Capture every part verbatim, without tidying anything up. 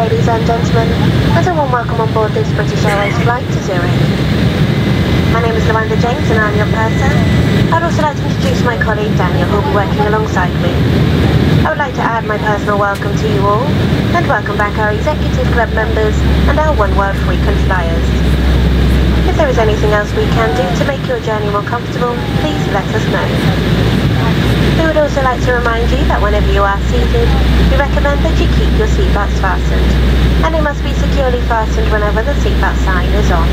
ladies and gentlemen, and a warm welcome on board this British Airways flight to Zurich. My name is Lavanda James and I'm your purser. I'd also like to introduce my colleague Daniel, who will be working alongside me. I would like to add my personal welcome to you all, and welcome back our Executive Club members and our One World frequent flyers. If there is anything else we can do to make your journey more comfortable, please let us know. We would also like to remind you that whenever you are seated, we recommend that you keep your seatbelts fastened, and they must be securely fastened whenever the seatbelt sign is on.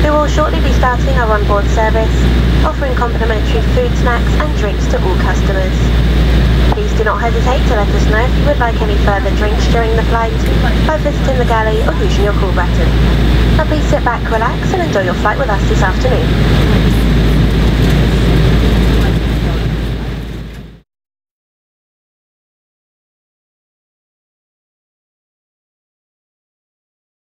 We will shortly be starting our onboard service, offering complimentary food, snacks and drinks to all customers. Please do not hesitate to let us know if you would like any further drinks during the flight by visiting the galley or using your call button. Now please sit back, relax and enjoy your flight with us this afternoon.